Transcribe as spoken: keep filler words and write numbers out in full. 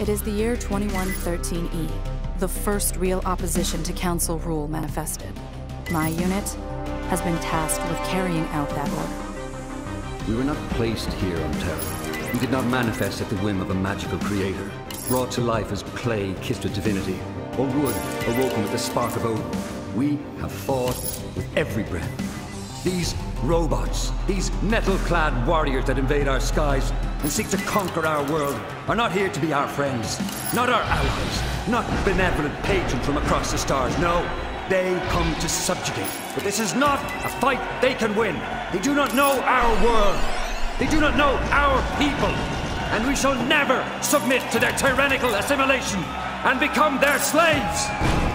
It is the year twenty-one thirteen E, the first real opposition to council rule manifested. My unit has been tasked with carrying out that order. We were not placed here on Terra. We did not manifest at the whim of a magical creator, brought to life as clay kissed with divinity, or wood awoken with the spark of Odin. We have fought with every breath. These robots, these metal-clad warriors that invade our skies and seek to conquer our world, are not here to be our friends, not our allies, not benevolent patrons from across the stars. No, they come to subjugate. But this is not a fight they can win. They do not know our world. They do not know our people. And we shall never submit to their tyrannical assimilation and become their slaves.